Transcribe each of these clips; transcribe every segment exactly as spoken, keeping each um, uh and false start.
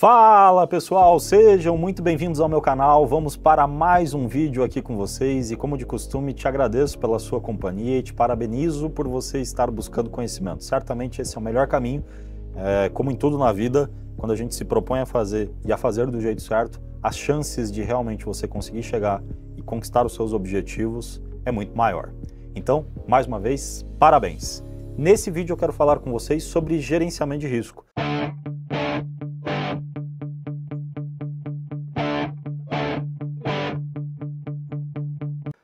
Fala pessoal, sejam muito bem-vindos ao meu canal, vamos para mais um vídeo aqui com vocês e como de costume te agradeço pela sua companhia e te parabenizo por você estar buscando conhecimento. Certamente esse é o melhor caminho, é, como em tudo na vida, quando a gente se propõe a fazer e a fazer do jeito certo, as chances de realmente você conseguir chegar e conquistar os seus objetivos é muito maior. Então, mais uma vez, parabéns! Nesse vídeo eu quero falar com vocês sobre gerenciamento de risco.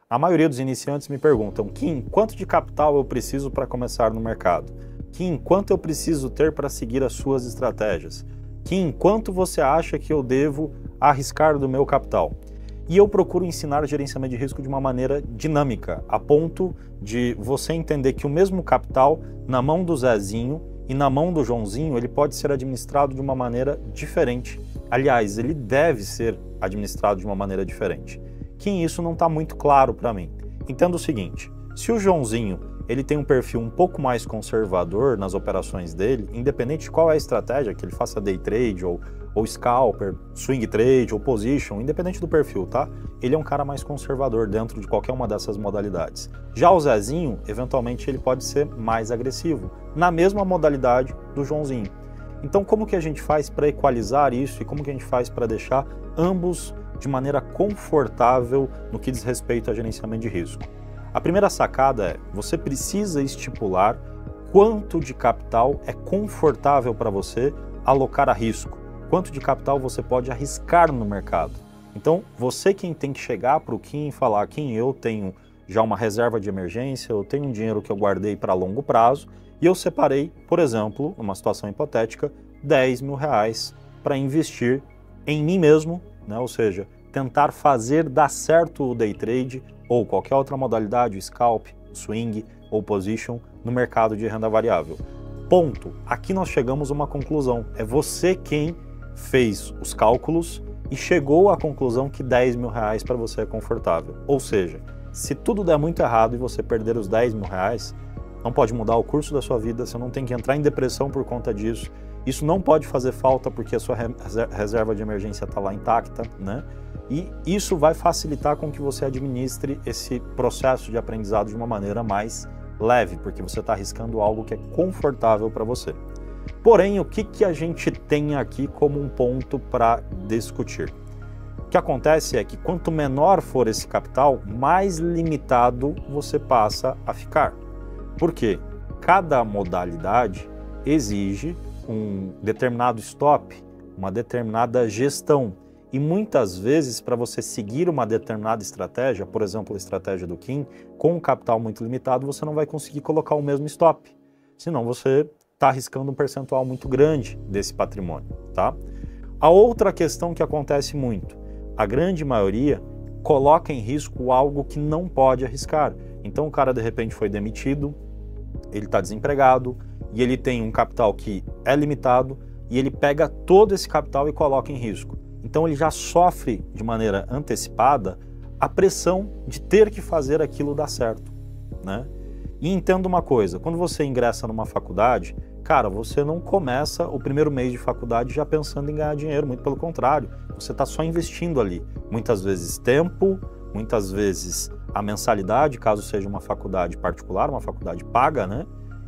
A maioria dos iniciantes me perguntam: Kim, quanto de capital eu preciso para começar no mercado? Kim, quanto eu preciso ter para seguir as suas estratégias? Kim, quanto você acha que eu devo arriscar do meu capital? E eu procuro ensinar o gerenciamento de risco de uma maneira dinâmica, a ponto de você entender que o mesmo capital, na mão do Zezinho e na mão do Joãozinho, ele pode ser administrado de uma maneira diferente. Aliás, ele deve ser administrado de uma maneira diferente. Que isso não está muito claro para mim. Entenda o seguinte, se o Joãozinho ele tem um perfil um pouco mais conservador nas operações dele, independente de qual é a estratégia, que ele faça day trade ou, ou scalper, swing trade ou position, independente do perfil, tá? Ele é um cara mais conservador dentro de qualquer uma dessas modalidades. Já o Zezinho, eventualmente ele pode ser mais agressivo, na mesma modalidade do Joãozinho. Então como que a gente faz para equalizar isso e como que a gente faz para deixar ambos de maneira confortável no que diz respeito a gerenciamento de risco? A primeira sacada é, você precisa estipular quanto de capital é confortável para você alocar a risco, quanto de capital você pode arriscar no mercado. Então, você quem tem que chegar para o Kim e falar: Kim, eu tenho já uma reserva de emergência, eu tenho um dinheiro que eu guardei para longo prazo e eu separei, por exemplo, numa situação hipotética, dez mil reais para investir em mim mesmo, né? Ou seja, tentar fazer dar certo o day trade ou qualquer outra modalidade, scalp, swing ou position no mercado de renda variável. Ponto. Aqui nós chegamos a uma conclusão. É você quem fez os cálculos e chegou à conclusão que dez mil reais para você é confortável. Ou seja, se tudo der muito errado e você perder os dez mil reais, não pode mudar o curso da sua vida, você não tem que entrar em depressão por conta disso. Isso não pode fazer falta porque a sua reserva de emergência está lá intacta, né? E isso vai facilitar com que você administre esse processo de aprendizado de uma maneira mais leve, porque você está arriscando algo que é confortável para você. Porém, o que, que a gente tem aqui como um ponto para discutir? O que acontece é que quanto menor for esse capital, mais limitado você passa a ficar. Por quê? Cada modalidade exige um determinado stop, uma determinada gestão. E muitas vezes, para você seguir uma determinada estratégia, por exemplo, a estratégia do Kim, com um capital muito limitado, você não vai conseguir colocar o mesmo stop. Senão você está arriscando um percentual muito grande desse patrimônio, tá? A outra questão que acontece muito, a grande maioria coloca em risco algo que não pode arriscar. Então o cara de repente foi demitido, ele está desempregado, e ele tem um capital que é limitado e ele pega todo esse capital e coloca em risco. Então ele já sofre de maneira antecipada a pressão de ter que fazer aquilo dar certo, né? E entenda uma coisa, quando você ingressa numa faculdade, cara, você não começa o primeiro mês de faculdade já pensando em ganhar dinheiro, muito pelo contrário, você está só investindo ali, muitas vezes tempo, muitas vezes a mensalidade, caso seja uma faculdade particular, uma faculdade paga, né?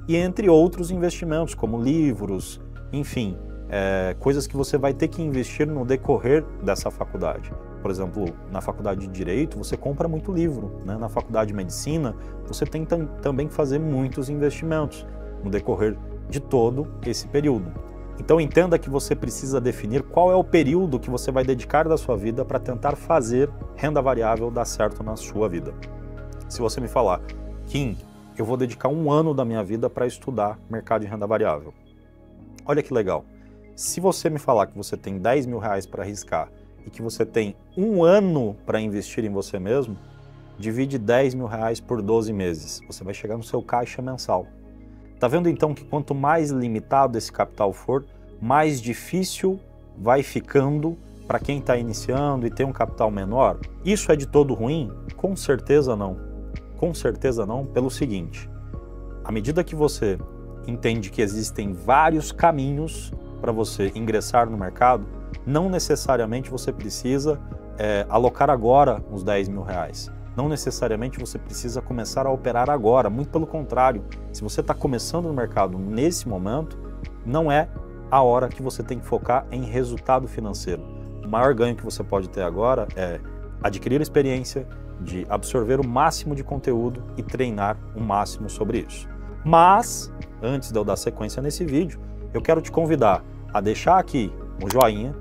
E entre outros investimentos, como livros, enfim, é, coisas que você vai ter que investir no decorrer dessa faculdade. Por exemplo, na faculdade de Direito, você compra muito livro, né? Na faculdade de Medicina, você tem tam também que fazer muitos investimentos no decorrer de todo esse período. Então entenda que você precisa definir qual é o período que você vai dedicar da sua vida para tentar fazer renda variável dar certo na sua vida. Se você me falar, Kim, eu vou dedicar um ano da minha vida para estudar mercado de renda variável. Olha que legal. Se você me falar que você tem dez mil reais para arriscar e que você tem um ano para investir em você mesmo, divide dez mil reais por doze meses. Você vai chegar no seu caixa mensal. Tá vendo então que quanto mais limitado esse capital for, mais difícil vai ficando para quem está iniciando e tem um capital menor? Isso é de todo ruim? Com certeza não. Com certeza não, pelo seguinte, à medida que você entende que existem vários caminhos para você ingressar no mercado, não necessariamente você precisa é, alocar agora uns dez mil reais. Não necessariamente você precisa começar a operar agora, muito pelo contrário. Se você está começando no mercado nesse momento, não é a hora que você tem que focar em resultado financeiro. O maior ganho que você pode ter agora é adquirir experiência, de absorver o máximo de conteúdo e treinar o máximo sobre isso. Mas, antes de eu dar sequência nesse vídeo, eu quero te convidar a deixar aqui um joinha,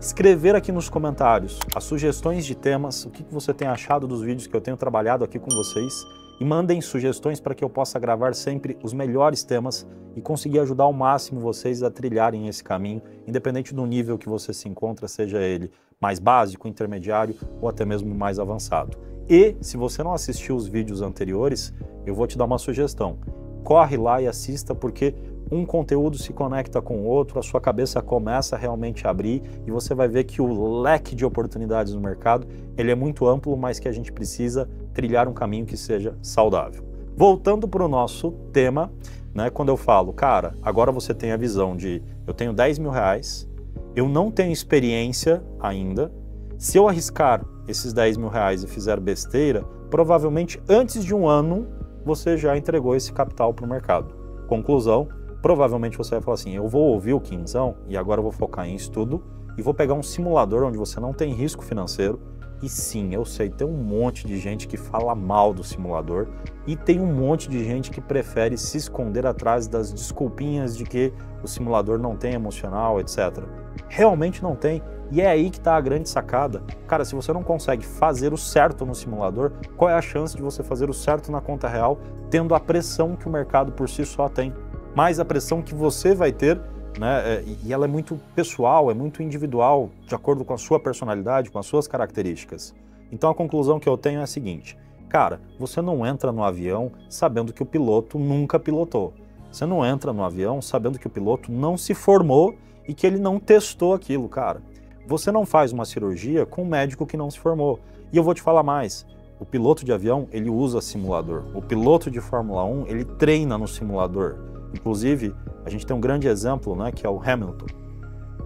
escrever aqui nos comentários as sugestões de temas, o que você tem achado dos vídeos que eu tenho trabalhado aqui com vocês, e mandem sugestões para que eu possa gravar sempre os melhores temas e conseguir ajudar ao máximo vocês a trilharem esse caminho, independente do nível que você se encontra, seja ele mais básico, intermediário ou até mesmo mais avançado. E, se você não assistiu os vídeos anteriores, eu vou te dar uma sugestão. Corre lá e assista, porque um conteúdo se conecta com o outro, a sua cabeça começa realmente a abrir e você vai ver que o leque de oportunidades no mercado, ele é muito amplo, mas que a gente precisa trilhar um caminho que seja saudável. Voltando para o nosso tema, né, quando eu falo, cara, agora você tem a visão de eu tenho dez mil reais, eu não tenho experiência ainda, se eu arriscar esses dez mil reais e fizer besteira, provavelmente antes de um ano você já entregou esse capital para o mercado. Conclusão, provavelmente você vai falar assim, eu vou ouvir o Quinzão e agora eu vou focar em estudo e vou pegar um simulador onde você não tem risco financeiro. E sim, eu sei, tem um monte de gente que fala mal do simulador e tem um monte de gente que prefere se esconder atrás das desculpinhas de que o simulador não tem emocional, etcétera. Realmente não tem. E é aí que está a grande sacada. Cara, se você não consegue fazer o certo no simulador, qual é a chance de você fazer o certo na conta real, tendo a pressão que o mercado por si só tem? Mas a pressão que você vai ter, né, e ela é muito pessoal, é muito individual, de acordo com a sua personalidade, com as suas características. Então a conclusão que eu tenho é a seguinte, cara, você não entra no avião sabendo que o piloto nunca pilotou. Você não entra no avião sabendo que o piloto não se formou e que ele não testou aquilo, cara. Você não faz uma cirurgia com um médico que não se formou. E eu vou te falar mais, o piloto de avião, ele usa simulador. O piloto de Fórmula um, ele treina no simulador. Inclusive, a gente tem um grande exemplo, né, que é o Hamilton.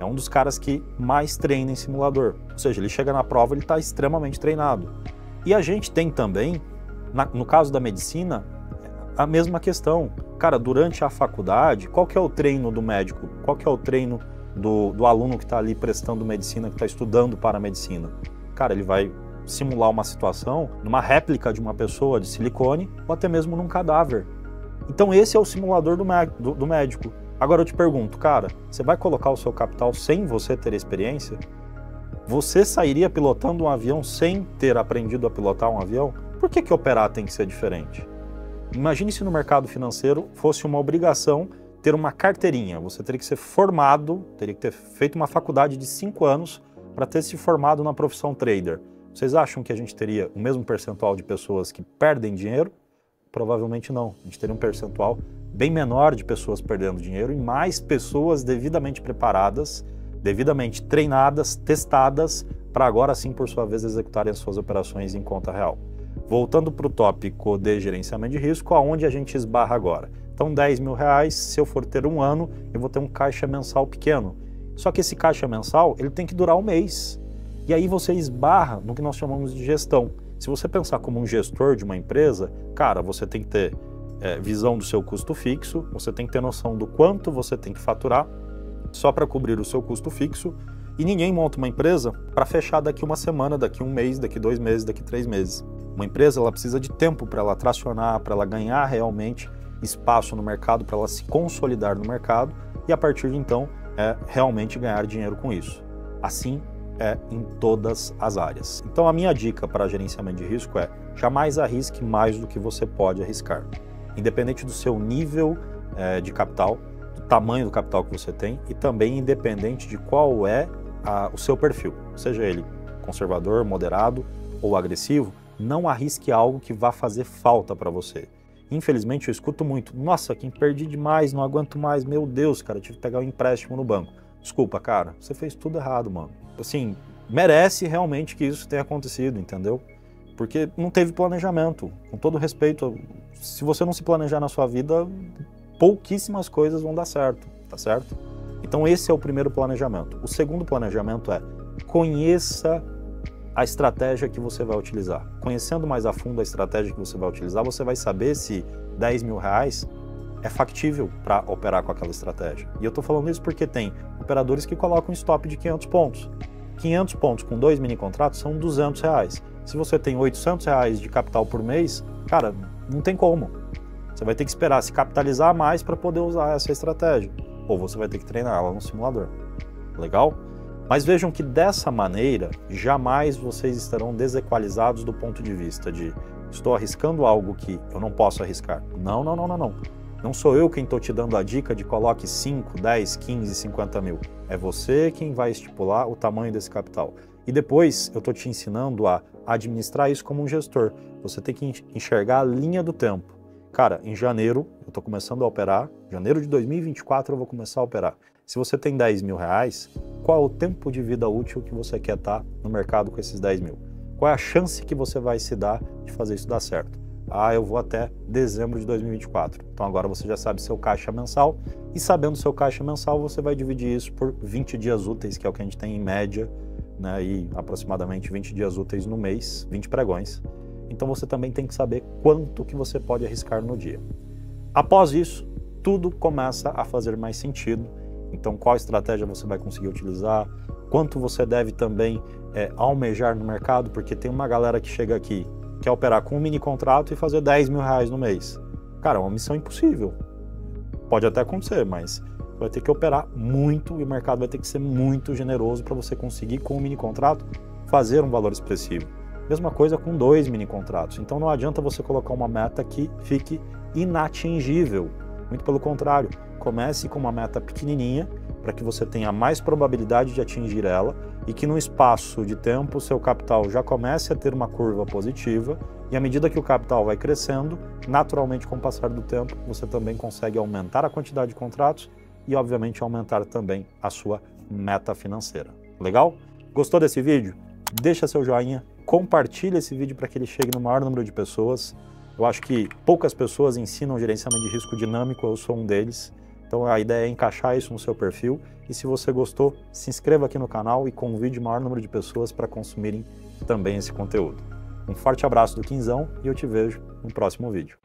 É um dos caras que mais treina em simulador. Ou seja, ele chega na prova, ele está extremamente treinado. E a gente tem também, na, no caso da medicina, a mesma questão. Cara, durante a faculdade, qual que é o treino do médico? Qual que é o treino do, do aluno que está ali prestando medicina, que está estudando para a medicina? Cara, ele vai simular uma situação numa réplica de uma pessoa de silicone ou até mesmo num cadáver. Então esse é o simulador do, do, do médico. Agora eu te pergunto, cara, você vai colocar o seu capital sem você ter experiência? Você sairia pilotando um avião sem ter aprendido a pilotar um avião? Por que que operar tem que ser diferente? Imagine se no mercado financeiro fosse uma obrigação ter uma carteirinha. Você teria que ser formado, teria que ter feito uma faculdade de cinco anos para ter se formado na profissão trader. Vocês acham que a gente teria o mesmo percentual de pessoas que perdem dinheiro? Provavelmente não. A gente teria um percentual bem menor de pessoas perdendo dinheiro e mais pessoas devidamente preparadas, devidamente treinadas, testadas, para agora sim, por sua vez, executarem as suas operações em conta real. Voltando para o tópico de gerenciamento de risco, aonde a gente esbarra agora? Então, dez mil reais, se eu for ter um ano, eu vou ter um caixa mensal pequeno. Só que esse caixa mensal, ele tem que durar um mês. E aí você esbarra no que nós chamamos de gestão. Se você pensar como um gestor de uma empresa, cara, você tem que ter é, visão do seu custo fixo, você tem que ter noção do quanto você tem que faturar só para cobrir o seu custo fixo, e ninguém monta uma empresa para fechar daqui uma semana, daqui um mês, daqui dois meses, daqui três meses. Uma empresa, ela precisa de tempo para ela tracionar, para ela ganhar realmente espaço no mercado, para ela se consolidar no mercado e a partir de então é, realmente ganhar dinheiro com isso. Assim é em todas as áreas. Então a minha dica para gerenciamento de risco é jamais arrisque mais do que você pode arriscar. Independente do seu nível é, de capital, do tamanho do capital que você tem e também independente de qual é a, o seu perfil, seja ele conservador, moderado ou agressivo, não arrisque algo que vá fazer falta para você. Infelizmente eu escuto muito, nossa, quem perdi demais, não aguento mais, meu Deus, cara, eu tive que pegar um empréstimo no banco. Desculpa, cara, você fez tudo errado, mano. Assim, merece realmente que isso tenha acontecido, entendeu? Porque não teve planejamento. Com todo respeito, se você não se planejar na sua vida, pouquíssimas coisas vão dar certo, tá certo? Então esse é o primeiro planejamento. O segundo planejamento é conheça a estratégia que você vai utilizar. Conhecendo mais a fundo a estratégia que você vai utilizar, você vai saber se dez mil reais é factível para operar com aquela estratégia. E eu estou falando isso porque tem operadores que colocam um stop de quinhentos pontos. quinhentos pontos com dois mini contratos são duzentos reais. Se você tem oitocentos reais de capital por mês, cara, não tem como. Você vai ter que esperar se capitalizar mais para poder usar essa estratégia. Ou você vai ter que treinar ela no simulador. Legal? Mas vejam que dessa maneira, jamais vocês estarão desequalizados do ponto de vista de estou arriscando algo que eu não posso arriscar. Não, não, não, não, não. Não sou eu quem estou te dando a dica de coloque cinco, dez, quinze, cinquenta mil. É você quem vai estipular o tamanho desse capital. E depois eu estou te ensinando a administrar isso como um gestor. Você tem que enxergar a linha do tempo. Cara, em janeiro eu estou começando a operar, janeiro de dois mil e vinte e quatro eu vou começar a operar. Se você tem dez mil reais, qual é o tempo de vida útil que você quer estar no mercado com esses dez mil? Qual é a chance que você vai se dar de fazer isso dar certo? Ah, eu vou até dezembro de dois mil e vinte e quatro. Então agora você já sabe seu caixa mensal e sabendo seu caixa mensal, você vai dividir isso por vinte dias úteis, que é o que a gente tem em média, né? E aproximadamente vinte dias úteis no mês, vinte pregões. Então você também tem que saber quanto que você pode arriscar no dia. Após isso, tudo começa a fazer mais sentido. Então qual estratégia você vai conseguir utilizar, quanto você deve também é, almejar no mercado, porque tem uma galera que chega aqui quer operar com um mini contrato e fazer dez mil reais no mês. Cara, é uma missão impossível. Pode até acontecer, mas vai ter que operar muito e o mercado vai ter que ser muito generoso para você conseguir, com um mini contrato, fazer um valor expressivo. Mesma coisa com dois mini contratos. Então não adianta você colocar uma meta que fique inatingível. Muito pelo contrário, comece com uma meta pequenininha para que você tenha mais probabilidade de atingir ela e que num espaço de tempo o seu capital já comece a ter uma curva positiva e à medida que o capital vai crescendo, naturalmente com o passar do tempo, você também consegue aumentar a quantidade de contratos e obviamente aumentar também a sua meta financeira. Legal? Gostou desse vídeo? Deixa seu joinha, compartilha esse vídeo para que ele chegue no maior número de pessoas. Eu acho que poucas pessoas ensinam gerenciamento de risco dinâmico, eu sou um deles. Então a ideia é encaixar isso no seu perfil e se você gostou, se inscreva aqui no canal e convide o maior número de pessoas para consumirem também esse conteúdo. Um forte abraço do Quinzão e eu te vejo no próximo vídeo.